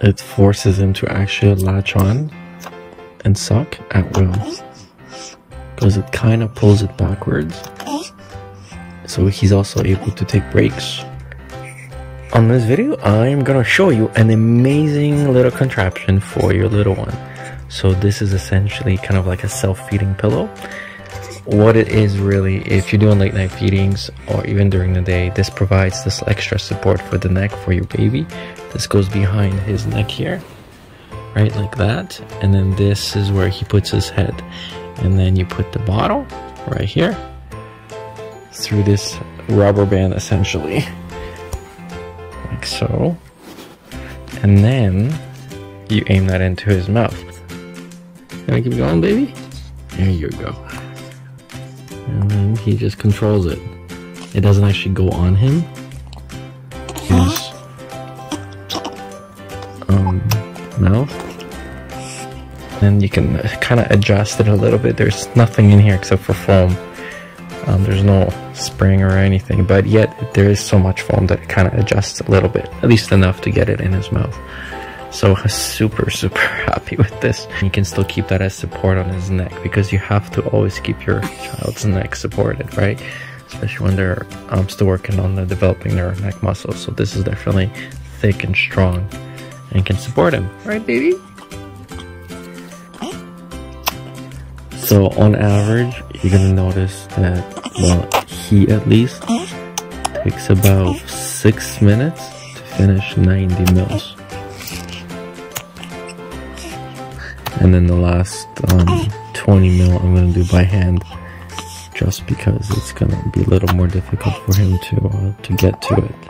It forces him to actually latch on and suck at will, because it kind of pulls it backwards. So he's also able to take breaks. On this video, I'm gonna show you an amazing little contraption for your little one. So this is essentially kind of like a self-feeding pillow. What it is really, if you're doing late night feedings or even during the day, this provides this extra support for the neck for your baby. This goes behind his neck here, right, like that. And then this is where he puts his head. And then you put the bottle right here through this rubber band, essentially. Like so. And then you aim that into his mouth. Can I keep going, baby? There you go. And then he just controls it. It doesn't actually go on him. His mouth. And you can kind of adjust it a little bit. There's nothing in here except for foam. There's no spring or anything, but yet there is so much foam that it kind of adjusts a little bit, at least enough to get it in his mouth. So super happy with this. You can still keep that as support on his neck, because you have to always keep your child's neck supported, right? Especially when they're still working on developing their neck muscles. So this is definitely thick and strong and can support him, right, baby? So on average, you're gonna notice that, well, he at least takes about 6 minutes to finish 90 mils. And then the last 20 mil I'm going to do by hand, just because it's going to be a little more difficult for him to get to it.